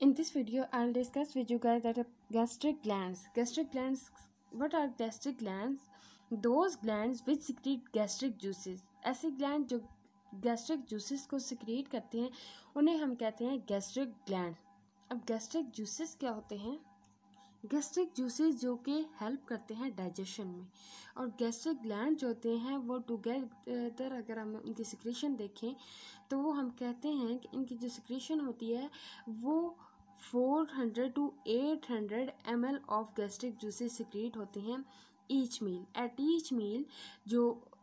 In this video, I'll discuss with you guys that gastric glands. Gastric glands, what are gastric glands? Those glands which secrete gastric juices. ऐसे gland जो gastric juices को secrete करते हैं उन्हें हम कहते हैं गैस्ट्रिक ग्लैंड. अब गैस्ट्रिक जूसेस क्या होते हैं? गैस्ट्रिक जूसेस जो कि हेल्प करते हैं डाइजेशन में, और गैस्ट्रिक ग्लैंड जो होते हैं वो टुगेदर अगर हम इनकी सिक्रेशन देखें तो वो हम कहते हैं कि इनकी जो सिक्रेशन होती है वो 400 to 800 ml of gastric juices secrete होते हैं each meal. At each meal जो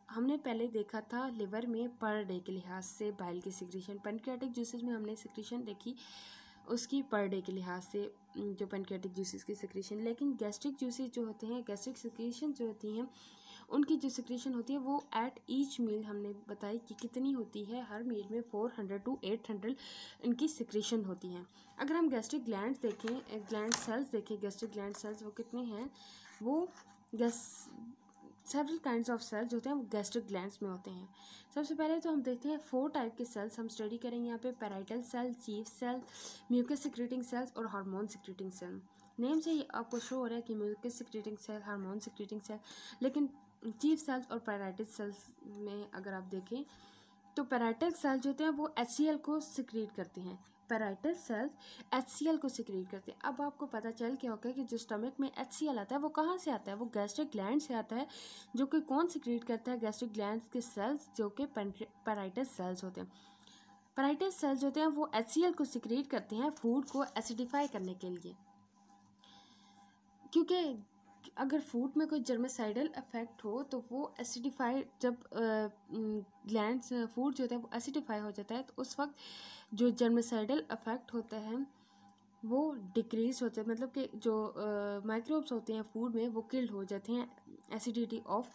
हमने पहले देखा था लिवर में पर डे के लिहाज से बाइल की सिक्रेशन, पेनक्रियाटिक जूसेस में हमने सिक्रेशन देखी उसकी पर डे के लिहाज से जो पेनक्रियाटिक जूसेस की सिक्रेशन. लेकिन गैस्ट्रिक जूसेस जो होते हैं, गैस्ट्रिक सिक्रेशन जो होती हैं, उनकी जो सिक्रेशन होती है वो एट ईच मील हमने बताई कि कितनी होती है, हर मील में 400 to 800 इनकी सिक्रेशन होती हैं. अगर हम गैस्ट्रिक ग्लैंड देखें, ग्लैंड सेल्स देखें, गैस्ट्रिक ग्लैंड सेल्स वो कितने हैं, वो सेवरल काइंड्स ऑफ सेल्स होते हैं, वो गैस्ट्रिक ग्लैंड्स में होते हैं. सबसे पहले तो हम देखते हैं 4 टाइप के सेल्स हम स्टडी करेंगे यहाँ पे, parietal cell, chief cell, mucus secreting cells और हार्मोन सिक्रेटिंग सेल. नेम से ही आपको शो हो रहा है कि mucus secreting cell, hormone secreting cell. लेकिन चीफ सेल्स और पैराइटल सेल्स में अगर आप देखें तो पैराइटल सेल्स जो होते हैं वो HCl को सिक्रेट करते हैं, पैराइटल सेल्स HCl को सिक्रेट करते हैं. अब आपको पता चल क्या होगा कि जो स्टमक में HCl आता है वो कहाँ से आता है, वो गैस्ट्रिक ग्लैंड से आता है, जो कि कौन सिक्रेट करता है, गैस्ट्रिक ग्लैंड के सेल्स जो कि पैराइटल सेल्स होते हैं. पैराइटल सेल्स होते हैं वो HCl को सिक्रेट करते हैं फूड को एसिडिफाई करने के लिए, क्योंकि अगर फूड में कोई जर्मिसाइडल इफेक्ट हो तो वो एसिडिफाई, जब ग्लैंड्स फूड जो होता है वो एसिडिफाई हो जाता है तो उस वक्त जो जर्मिसाइडल इफेक्ट होता है वो डिक्रीज होता है, मतलब कि जो माइक्रोब्स होते हैं फूड में वो किल्ड हो जाते हैं एसिडिटी ऑफ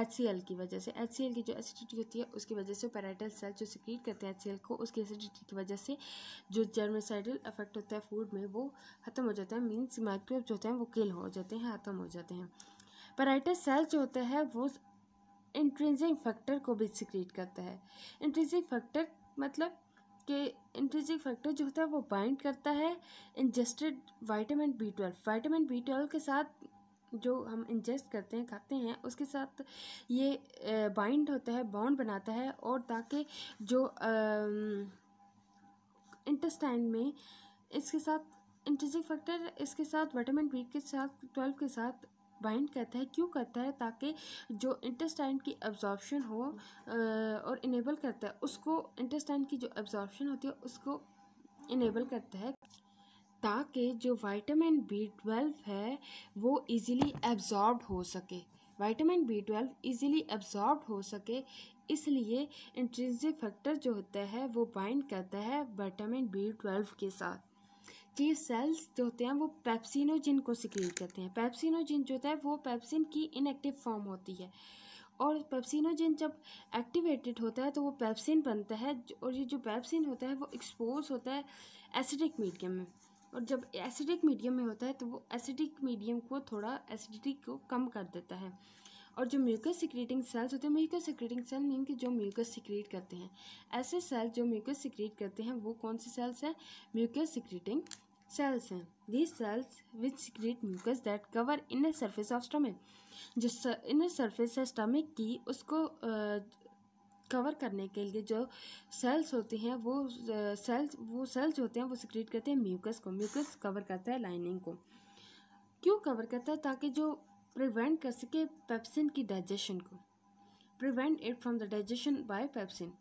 HCl की वजह से. HCl की जो एसिडिटी होती है उसकी वजह से पैराइटल सेल जो सिक्रीट करते हैं HCl को, उसकी एसिडिटी की वजह से जो जर्मिसाइडल इफेक्ट होता है फूड में वो ख़त्म हो जाता है, मीन्स माइक्रोब्स जो होते हैं वो किल हो जाते हैं, ख़त्म हो जाते हैं. पैराइटल सेल जो होता है वो इंट्रिंसिक फैक्टर को भी सिक्रीट करता है. इंट्रिंसिक फैक्टर मतलब कि इंट्रिंसिक फैक्टर जो होता है वो बाइंड करता है ingested vitamin B12, vitamin B12 के साथ जो हम इंजेस्ट करते हैं, खाते हैं, उसके साथ ये बाइंड होता है, बॉन्ड बनाता है, और ताकि जो इंटेस्टाइन में इसके साथ इंट्रिंसिक फैक्टर इसके साथ विटामिन बी के साथ 12 के साथ बाइंड करता है. क्यों करता है? ताकि जो इंटेस्टाइन की एब्जॉर्प्शन हो और इनेबल करता है उसको, इंटेस्टाइन की जो एब्जॉर्प्शन होती है उसको इनेबल करता है, ताकि जो विटामिन B12 है वो इजीली एब्जॉर्ब हो सके, विटामिन B12 इजीली एब्जॉर्ब हो सके. इसलिए इंट्रिंसिक फैक्टर जो होता है वो बाइंड करता है विटामिन B12 के साथ. चीफ सेल्स जो होते हैं वो पेप्सिनोजिन को सिक्रीट करते हैं. पेप्सिनोजिन जो होता है वो पेप्सिन की इनएक्टिव फॉर्म होती है, और पेप्सिनोजिन जब एक्टिवेटेड होता है तो वो पेप्सिन बनता है, और ये जो पेप्सिन होता है वो एक्सपोज होता है एसिडिक मीडियम में, और जब एसिडिक मीडियम में होता है तो वो एसिडिक मीडियम को थोड़ा एसिडिटी को कम कर देता है. और जो म्यूकस सिक्रीटिंग सेल्स होते हैं, म्यूकस सिक्रीटिंग सेल मीन कि जो म्यूकस सिक्रीट करते हैं, ऐसे सेल्स जो म्यूकस सिक्रीट करते हैं वो कौन सी सेल्स हैं, म्यूकस सिक्रीटिंग सेल्स हैं. These cells which secrete mucus that cover inner surface of stomach, जो इनर सरफेस है स्टमक की उसको कवर करने के लिए जो सेल्स होते हैं वो सेल्स होते हैं वो सिक्रीट करते हैं म्यूकस को. म्यूकस कवर करता है लाइनिंग को. क्यों कवर करता है? ताकि जो प्रिवेंट कर सके पेप्सिन की डाइजेशन को, prevent it from the digestion by pepsin,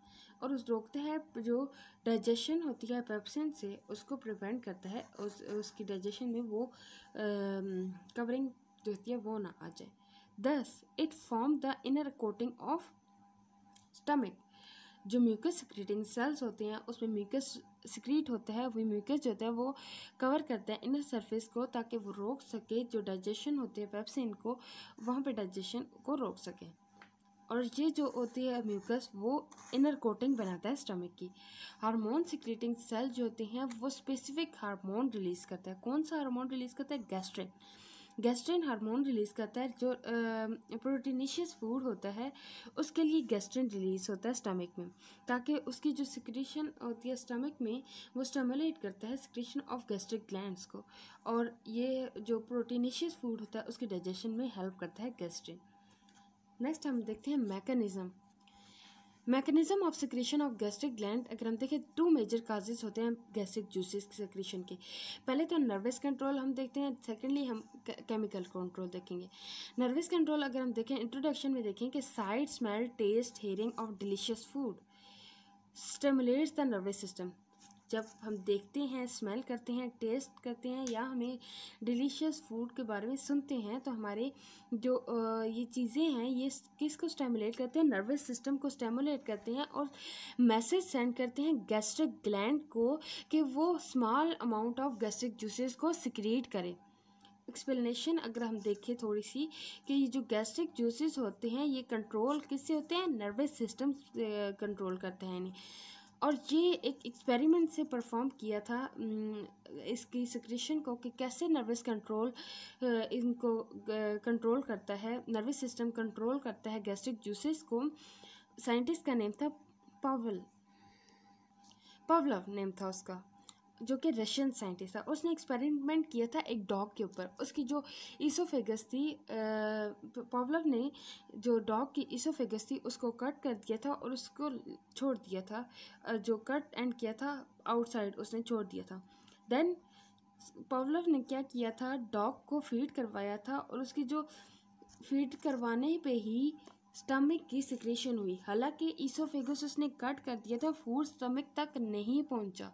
और उस रोकते हैं जो डाइजेशन होती है पेप्सिन से उसको प्रिवेंट करता है, उसकी डाइजेशन में वो कवरिंग जो होती है वो ना आ जाए. Thus it form the inner coating of stomach. जो म्यूकस सिक्रीटिंग सेल्स होते हैं उसमें म्यूकस सिक्रीट होता है, वही म्यूकस जो होता है वो कवर करता है इनर सरफेस को, ताकि वो रोक सके जो डाइजेशन होते हैं पेप्सिन को, वहाँ पे डाइजेशन को रोक सके. और ये जो होती है म्यूकस वो इनर कोटिंग बनाता है स्टमक की. हार्मोन सिक्रीटिंग सेल जो होते हैं वो स्पेसिफिक हार्मोन रिलीज़ करता है. कौन सा हार्मोन रिलीज़ करता है? गैस्ट्रिन. गैस्ट्रिन हार्मोन रिलीज़ करता है। जो प्रोटीनिशियस फूड होता है उसके लिए गैस्ट्रिन रिलीज़ होता है स्टमक में, ताकि उसकी जो सिक्रीशन होती है स्टमक में वो स्टिमुलेट करता है सिक्रीशन ऑफ गैस्ट्रिक ग्लैंड्स को, और ये जो प्रोटीनिशियस फूड होता है उसके डाइजेशन में हेल्प करता है गैस्ट्रिन। नेक्स्ट हम देखते हैं mechanism of secretion of gastric gland. अगर हम देखें टू मेजर काजेज होते हैं गैस्ट्रिक जूसेस के सिक्रीशन के, पहले तो नर्वस कंट्रोल हम देखते हैं, सेकेंडली हम केमिकल कंट्रोल देखेंगे। नर्वस कंट्रोल अगर हम देखें इंट्रोडक्शन में देखें कि sight, smell, taste, hearing of delicious food stimulates the nervous system. जब हम देखते हैं, स्मेल करते हैं, टेस्ट करते हैं या हमें डिलीशियस फूड के बारे में सुनते हैं तो हमारे जो ये चीज़ें हैं ये किसको स्टिमुलेट करते हैं, नर्वस सिस्टम को स्टिमुलेट करते हैं और मैसेज सेंड करते हैं गैस्ट्रिक ग्लैंड को कि वो small amount of gastric juices को सिक्रीट करें। एक्सप्लेनेशन अगर हम देखें थोड़ी सी कि ये जो गैस्ट्रिक जूसेस होते हैं ये कंट्रोल किससे होते हैं, नर्वस सिस्टम कंट्रोल करता है इन्हें, और ये एक एक्सपेरिमेंट से परफॉर्म किया था इसकी सिक्रीशन को कि कैसे नर्वस कंट्रोल इनको कंट्रोल करता है, नर्वस सिस्टम कंट्रोल करता है गैस्ट्रिक जूसेस को। साइंटिस्ट का नेम था पावलव नेम था उसका, जो कि रशियन साइंटिस्ट था। उसने एक्सपेरिमेंट किया था एक डॉग के ऊपर, उसकी जो इसोफेगस थी, पावलव ने जो डॉग की इसोफेगस थी उसको कट कर दिया था और उसको छोड़ दिया था, जो कट एंड किया था आउटसाइड उसने छोड़ दिया था। देन पावलव ने क्या किया था, डॉग को फीड करवाया था और उसकी जो फीड करवाने पे ही स्टमक की सिक्रीशन हुई। हालांकि इसोफेगस उसने कट कर दिया था, फूड स्टमक तक नहीं पहुंचा,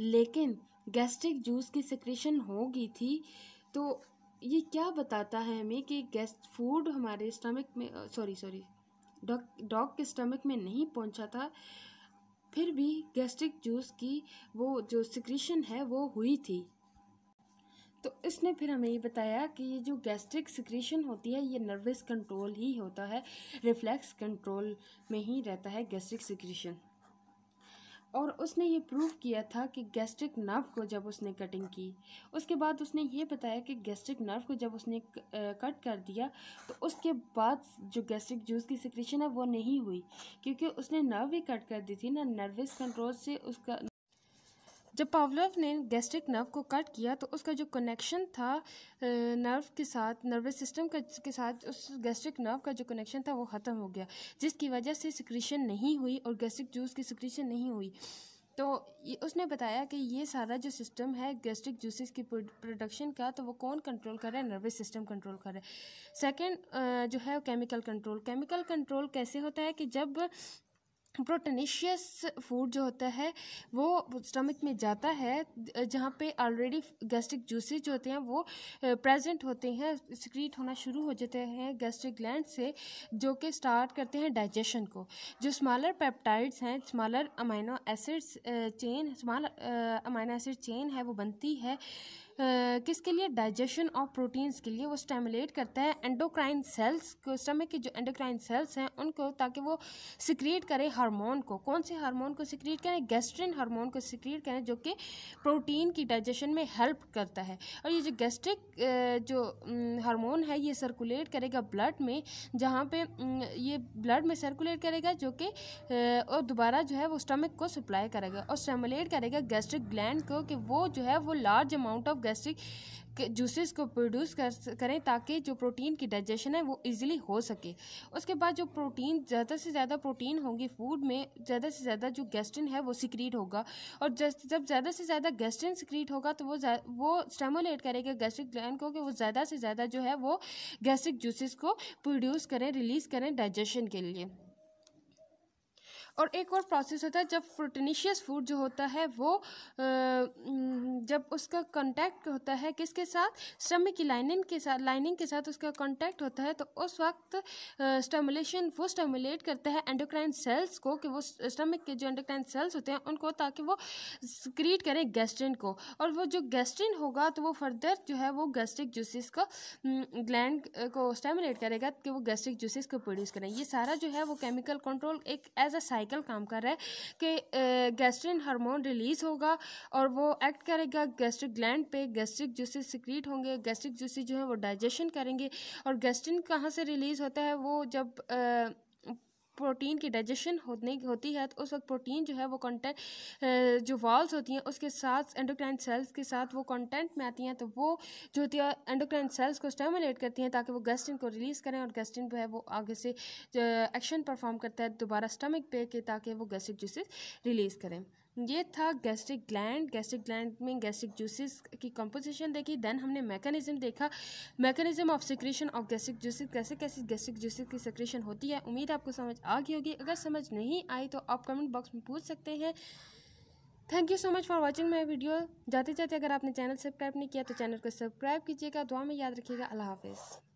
लेकिन गैस्ट्रिक जूस की सिक्रीशन हो गई थी। तो ये क्या बताता है हमें कि फूड हमारे स्टमक में डॉग के स्टमक में नहीं पहुंचा था, फिर भी गैस्ट्रिक जूस की वो जो सिक्रीशन है वो हुई थी। तो इसने फिर हमें ये बताया कि ये जो गैस्ट्रिक सिक्रीशन होती है ये नर्वस कंट्रोल ही होता है, रिफ्लेक्स कंट्रोल में ही रहता है गैस्ट्रिक सिक्रीशन। और उसने ये प्रूव किया था कि गैस्ट्रिक नर्व को जब उसने कटिंग की, उसके बाद उसने ये बताया कि गैस्ट्रिक नर्व को जब उसने कट कर दिया तो उसके बाद जो गैस्ट्रिक जूस की सिक्रीशन है वो नहीं हुई, क्योंकि उसने नर्व ही कट कर दी थी ना, नर्वस कंट्रोल से उसका। जब पावलव ने गैस्ट्रिक नर्व को कट किया तो उसका जो कनेक्शन था नर्व के साथ, नर्वस सिस्टम के साथ उस गैस्ट्रिक नर्व का जो कनेक्शन था वो ख़त्म हो गया, जिसकी वजह से सिक्रीशन नहीं हुई और गैस्ट्रिक जूस की सिक्रीशन नहीं हुई। तो उसने बताया कि ये सारा जो सिस्टम है गैस्ट्रिक जूसेस की प्रोडक्शन का, तो वो कौन कंट्रोल कर रहा है, नर्वस सिस्टम कंट्रोल कर रहा है। सेकेंड जो है केमिकल कंट्रोल। केमिकल कंट्रोल कैसे होता है कि जब प्रोटीनिशियस फूड जो होता है वो स्टमक में जाता है, जहाँ पे ऑलरेडी गैस्ट्रिक जूसेस जो होते हैं वो प्रेजेंट होते हैं, सिक्रीट होना शुरू हो जाते हैं गैस्ट्रिक ग्लैंड से, जो कि स्टार्ट करते हैं डाइजेशन को। जो स्मॉलर पेप्टाइड्स हैं, smaller amino acids chain, small amino acid chain है वो बनती है किसके लिए, डाइजेशन ऑफ प्रोटीन्स के लिए। वो स्टिमुलेट करता है एंडोक्राइन सेल्स को, स्टमक के जो एंडोक्राइन सेल्स हैं उनको, ताकि वो सिक्रीट करें हार्मोन को। कौन से हार्मोन को सिक्रीट करें, गैस्ट्रिन हार्मोन को सिक्रीट करें, जो कि प्रोटीन की डाइजेशन में हेल्प करता है। और ये जो गैस्ट्रिक जो हार्मोन है ये सर्कुलेट करेगा ब्लड में, जहाँ पे ये ब्लड में सर्कुलेट करेगा, जो कि और दोबारा जो है वो स्टमक को सप्लाई करेगा और स्टिमुलेट करेगा गैस्ट्रिक ग्लैंड को कि वो जो है वो large amount of gastric juices को प्रोड्यूस करें, ताकि जो प्रोटीन की डाइजेशन है वो इजीली हो सके। उसके बाद जो प्रोटीन, ज़्यादा से ज़्यादा प्रोटीन होगी फूड में, ज़्यादा से ज़्यादा जो गैस्ट्रिन है वो सिक्रीट होगा, और जब ज़्यादा से ज़्यादा गैस्ट्रिन सिक्रीट होगा तो वो स्टिमुलेट करेगा गैस्ट्रिक ग्लैंड को कि वो ज़्यादा से ज़्यादा जो है वो गैस्ट्रिक जूसेस को प्रोड्यूस करें, रिलीज़ करें डाइजेशन के लिए। और एक और प्रोसेस होता है जब प्रोटीनिशियस फूड जो होता है वो जब उसका कांटेक्ट होता है किसके साथ, स्टमक की लाइनिंग के साथ उसका कांटेक्ट होता है, तो उस वक्त स्टिमुलेट करता है एंडोक्राइन सेल्स को कि वो स्टमक के जो एंडोक्राइन सेल्स होते हैं उनको, ताकि वो सिक्रीट करें गैस्ट्रिन को, और वो जो गैस्ट्रिन होगा तो वो फर्दर जो है वो गैस्ट्रिक जूसेस का ग्लैंड को स्टिमुलेट करेगा कि वो गैस्ट्रिक जूसेस को प्रोड्यूस करें। ये सारा जो है वो केमिकल कंट्रोल एक एज अ साइकिल काम कर रहा है कि गैस्ट्रिन हार्मोन रिलीज़ होगा और वो एक्ट करेगा दूसरा गैस्ट्रिक ग्लैंड पे गैस्ट्रिक जूसेस सिक्रीट होंगे, गैस्ट्रिक जूसेस जो है वो डाइजेशन करेंगे। और गैस्ट्रिन कहाँ से रिलीज़ होता है, वो जब प्रोटीन की डाइजेशन होती है तो उस वक्त प्रोटीन जो है वो कंटेंट जो वॉल्स होती हैं उसके साथ एंडोक्राइन सेल्स के साथ वो कंटेंट में आती हैं, तो वो जो होती है एंडोक्राइन सेल्स को स्टिमुलेट करती हैं ताकि वो गैस्ट्रिन को रिलीज़ करें। और गैस्ट्रिन जो है वो आगे से एक्शन परफॉर्म करता है दोबारा स्टमक पे के ताकि वो गैस्ट्रिक जूसेस रिलीज़ करें। ये था गैस्ट्रिक ग्लैंड। गैस्ट्रिक ग्लैंड में गैस्ट्रिक जूसेस की कंपोजिशन देखी, देन हमने मैकेनिज्म देखा, mechanism of secretion of gastric juices, कैसे कैसे गैस्ट्रिक जूसेस की सिक्रीशन होती है। उम्मीद आपको समझ आ गई होगी, अगर समझ नहीं आई तो आप कमेंट बॉक्स में पूछ सकते हैं। Thank you so much for watching my video. जाते जाते अगर आपने चैनल सब्सक्राइब नहीं किया तो चैनल को सब्सक्राइब कीजिएगा। दुआ में याद रखिएगा। अल्लाह हाफिज़।